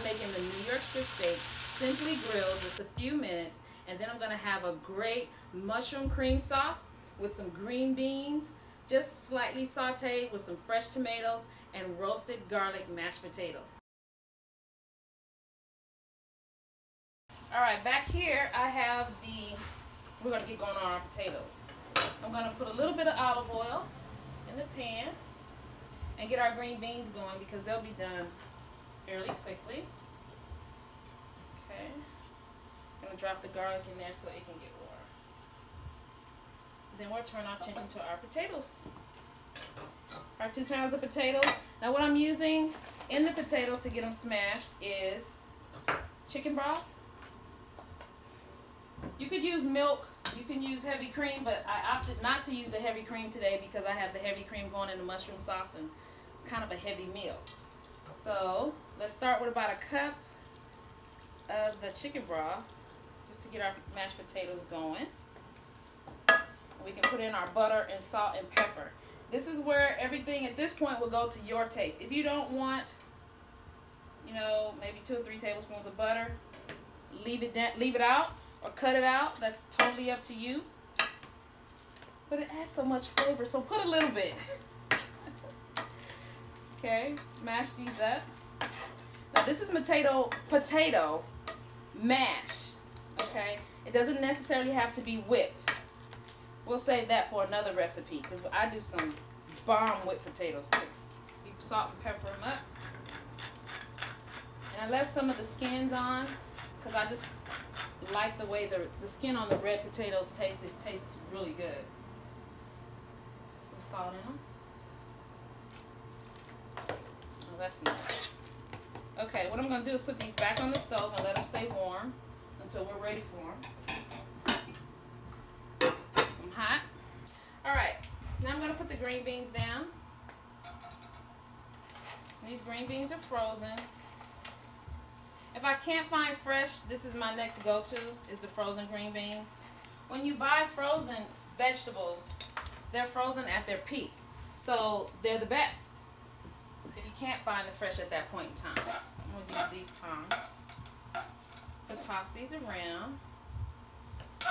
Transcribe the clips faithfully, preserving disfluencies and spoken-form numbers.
I'm making the New York strip steak, simply grilled, just a few minutes, and then I'm going to have a great mushroom cream sauce with some green beans, just slightly sauteed with some fresh tomatoes and roasted garlic mashed potatoes. All right, back here I have the, we're going to get going on our potatoes. I'm going to put a little bit of olive oil in the pan and get our green beans going because they'll be done fairly quickly. Okay, I'm going to drop the garlic in there so it can get warm. Then we'll turn our attention to our potatoes. Our two pounds of potatoes. Now what I'm using in the potatoes to get them smashed is chicken broth. You could use milk, you can use heavy cream, but I opted not to use the heavy cream today because I have the heavy cream going in the mushroom sauce and it's kind of a heavy meal. So let's start with about a cup of the chicken broth just to get our mashed potatoes going. We can put in our butter and salt and pepper. This is where everything at this point will go to your taste. If you don't want, you know, maybe two or three tablespoons of butter, leave it, leave it out. Or cut it out, that's totally up to you. But it adds so much flavor, so put a little bit. Okay, smash these up. Now this is potato, potato mash, okay? It doesn't necessarily have to be whipped. We'll save that for another recipe because I do some bomb whipped potatoes too. You salt and pepper them up. And I left some of the skins on because I just like the way the, the skin on the red potatoes tastes. It tastes really good. Some salt in them. Oh, that's nice. Okay, what I'm going to do is put these back on the stove and let them stay warm until we're ready for them. I'm hot. Alright, now I'm going to put the green beans down. These green beans are frozen. If I can't find fresh, this is my next go-to, is the frozen green beans. When you buy frozen vegetables, they're frozen at their peak. So they're the best if you can't find the fresh at that point in time. So I'm going to use these tongs to toss these around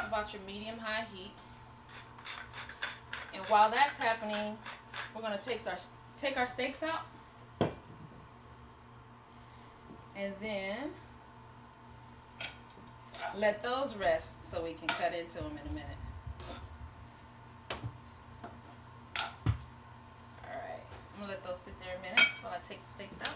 about your medium-high heat. And while that's happening, we're going to take our, take our steaks out. And then let those rest so we can cut into them in a minute. All right, I'm gonna let those sit there a minute while I take the steaks out.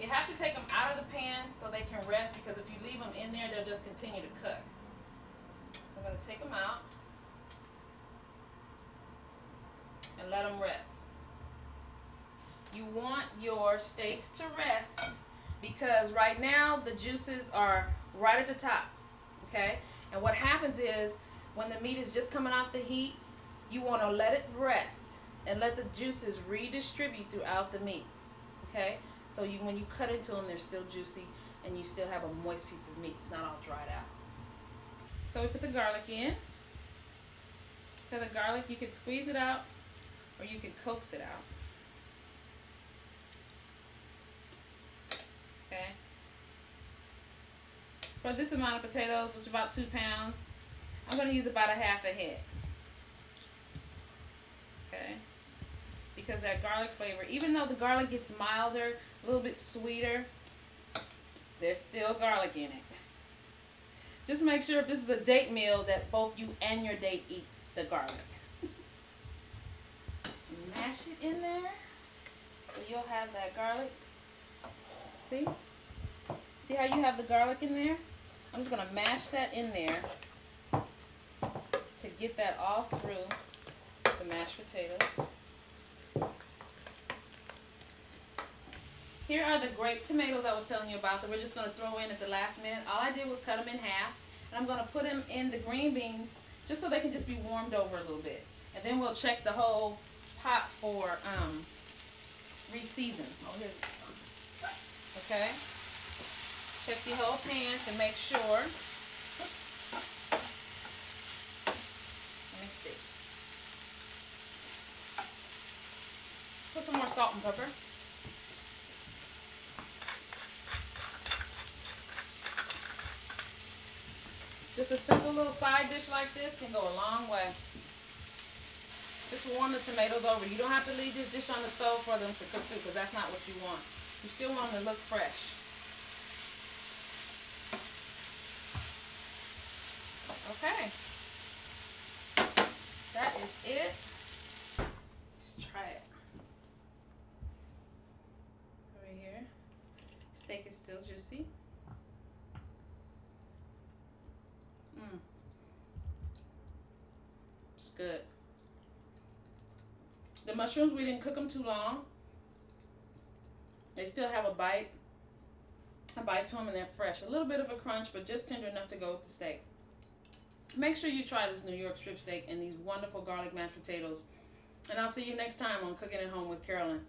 You have to take them out of the pan so they can rest because if you leave them in there, they'll just continue to cook. So I'm gonna take them out and let them rest. You want your steaks to rest because right now the juices are right at the top, okay? And what happens is when the meat is just coming off the heat, you want to let it rest and let the juices redistribute throughout the meat, okay? So you, when you cut into them, they're still juicy and you still have a moist piece of meat. It's not all dried out. So we put the garlic in. So the garlic, you can squeeze it out or you can coax it out. Okay. For this amount of potatoes, which is about two pounds, I'm going to use about a half a head. Okay. Because that garlic flavor, even though the garlic gets milder, a little bit sweeter, there's still garlic in it. Just make sure if this is a date meal that both you and your date eat the garlic. Mash it in there so you'll have that garlic. See? See how you have the garlic in there? I'm just going to mash that in there to get that all through the mashed potatoes. Here are the grape tomatoes I was telling you about that we're just going to throw in at the last minute. All I did was cut them in half, and I'm going to put them in the green beans just so they can just be warmed over a little bit. And then we'll check the whole pot for um, re-season. Oh, here's the tongs. Okay. Check the whole pan to make sure. Let me see. Put some more salt and pepper. Just a simple little side dish like this can go a long way. Just warm the tomatoes over. You don't have to leave this dish on the stove for them to cook too, because that's not what you want. You still want them to look fresh. Okay. That is it. Let's try it. Over here. Steak is still juicy. Mmm. It's good. The mushrooms, we didn't cook them too long. They still have a bite, a bite to them, and they're fresh. A little bit of a crunch, but just tender enough to go with the steak. Make sure you try this New York strip steak and these wonderful garlic mashed potatoes. And I'll see you next time on Cooking at Home with Carolyn.